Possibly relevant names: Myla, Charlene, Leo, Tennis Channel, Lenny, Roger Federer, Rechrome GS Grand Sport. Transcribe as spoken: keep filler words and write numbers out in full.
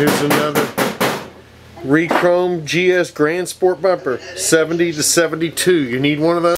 Here's another Rechrome G S Grand Sport bumper, seventy to seventy-two. You need one of those.